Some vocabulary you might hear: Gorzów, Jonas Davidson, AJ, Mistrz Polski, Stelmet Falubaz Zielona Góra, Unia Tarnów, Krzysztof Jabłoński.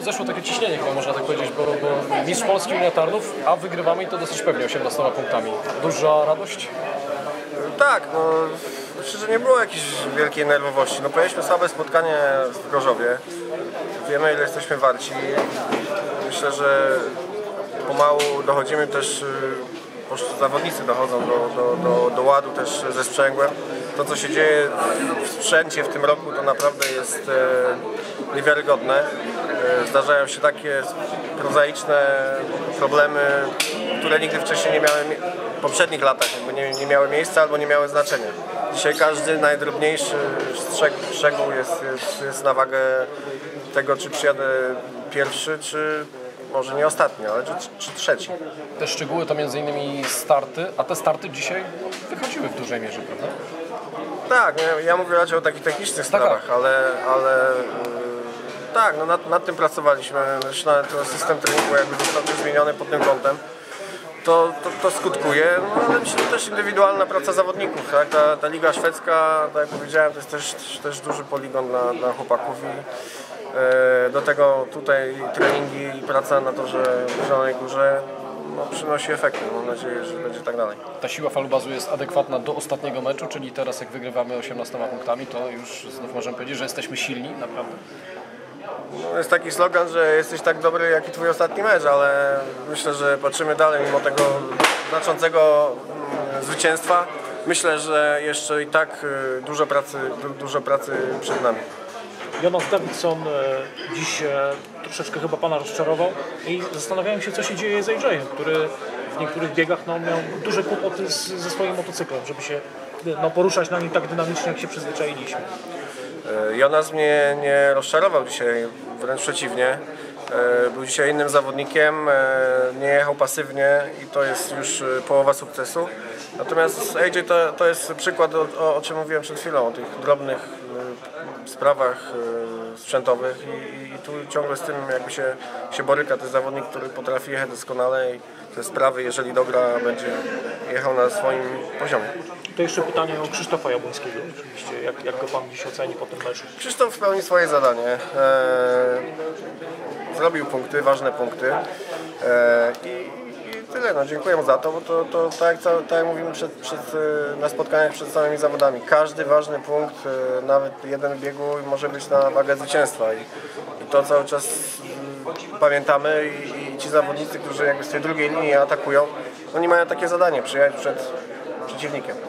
Zeszło takie ciśnienie chyba, można tak powiedzieć, bo Mistrz Polski, Unia Tarnów, a wygrywamy i to dosyć pewnie 18 punktami. Duża radość? Tak, no szczerze nie było jakiejś wielkiej nerwowości. No pojechaliśmy słabe spotkanie w Gorzowie. Wiemy, ile jesteśmy warci. Myślę, że pomału dochodzimy też, zawodnicy dochodzą do ładu też ze sprzęgłem. To, co się dzieje w sprzęcie w tym roku, to naprawdę jest niewiarygodne. Zdarzają się takie prozaiczne problemy, które nigdy wcześniej nie miały, w poprzednich latach jakby nie miały miejsca albo nie miały znaczenia. Dzisiaj każdy najdrobniejszy szczegół jest na wagę tego, czy przyjadę pierwszy, czy może nie ostatni, ale czy trzeci. Te szczegóły to m.in. starty, a te starty dzisiaj wychodziły w dużej mierze, prawda? Tak, ja mówię raczej o takich technicznych sprawach, ale tak, no nad tym pracowaliśmy. Zresztą system treningu jakby został zmieniony pod tym kątem. To skutkuje, no, ale myślę, że też indywidualna praca zawodników. Tak? Ta Liga Szwedzka, tak jak powiedziałem, to jest też duży poligon dla chłopaków i do tego tutaj treningi i praca na torze w Zielonej Górze przynosi efekty. Mam nadzieję, że będzie tak dalej. Ta siła Falubazu jest adekwatna do ostatniego meczu, czyli teraz jak wygrywamy 18 punktami, to już znów możemy powiedzieć, że jesteśmy silni, naprawdę. No, jest taki slogan, że jesteś tak dobry jak i twój ostatni mecz, ale myślę, że patrzymy dalej mimo tego znaczącego zwycięstwa. Myślę, że jeszcze i tak dużo pracy przed nami. Jonas Davidson dziś troszeczkę chyba pana rozczarował i zastanawiałem się, co się dzieje z AJ-em, który w niektórych biegach miał duże kłopoty ze swoim motocyklem, żeby się poruszać na nim tak dynamicznie, jak się przyzwyczailiśmy. Jonas mnie nie rozczarował dzisiaj, wręcz przeciwnie. Był dzisiaj innym zawodnikiem, nie jechał pasywnie i to jest już połowa sukcesu. Natomiast AJ to jest przykład, o czym mówiłem przed chwilą, o tych drobnych sprawach sprzętowych i tu ciągle z tym jakby się boryka. To jest zawodnik, który potrafi jechać doskonale i te sprawy, jeżeli dogra, będzie jechał na swoim poziomie. To jeszcze pytanie o Krzysztofa Jabłońskiego, oczywiście. Jak go pan dziś oceni po tym meczu? Krzysztof spełni swoje zadanie. Zrobił punkty, ważne punkty. I tyle. No, dziękuję mu za to, bo to tak jak mówimy na spotkaniach przed samymi zawodami. Każdy ważny punkt, nawet jeden w biegu, może być na wagę zwycięstwa. I to cały czas pamiętamy i ci zawodnicy, którzy jakby z tej drugiej linii atakują, oni mają takie zadanie, przyjechać przed przeciwnikiem.